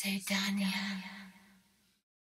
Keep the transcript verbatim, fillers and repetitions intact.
se daña.